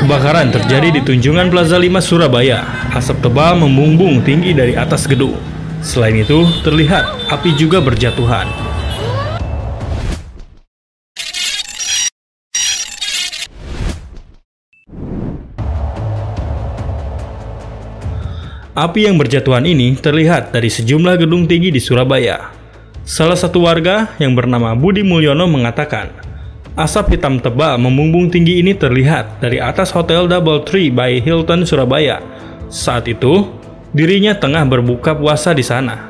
Kebakaran terjadi di Tunjungan Plaza 5, Surabaya. Asap tebal membumbung tinggi dari atas gedung. Selain itu, terlihat api juga berjatuhan. Api yang berjatuhan ini terlihat dari sejumlah gedung tinggi di Surabaya. Salah satu warga yang bernama Budi Mulyono mengatakan, asap hitam tebal membumbung tinggi ini terlihat dari atas hotel Double Tree by Hilton, Surabaya. Saat itu, dirinya tengah berbuka puasa di sana.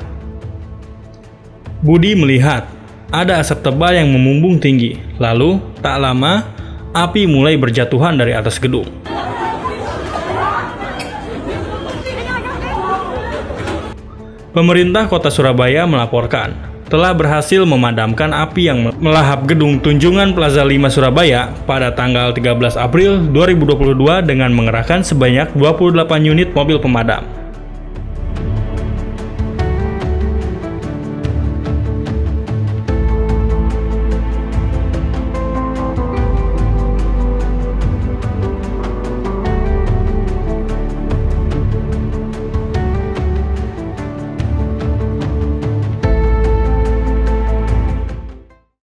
Budi melihat ada asap tebal yang membumbung tinggi. Lalu, tak lama, api mulai berjatuhan dari atas gedung. Pemerintah Kota Surabaya melaporkan telah berhasil memadamkan api yang melahap gedung Tunjungan Plaza 5 Surabaya pada tanggal 13 April 2022 dengan mengerahkan sebanyak 28 unit mobil pemadam.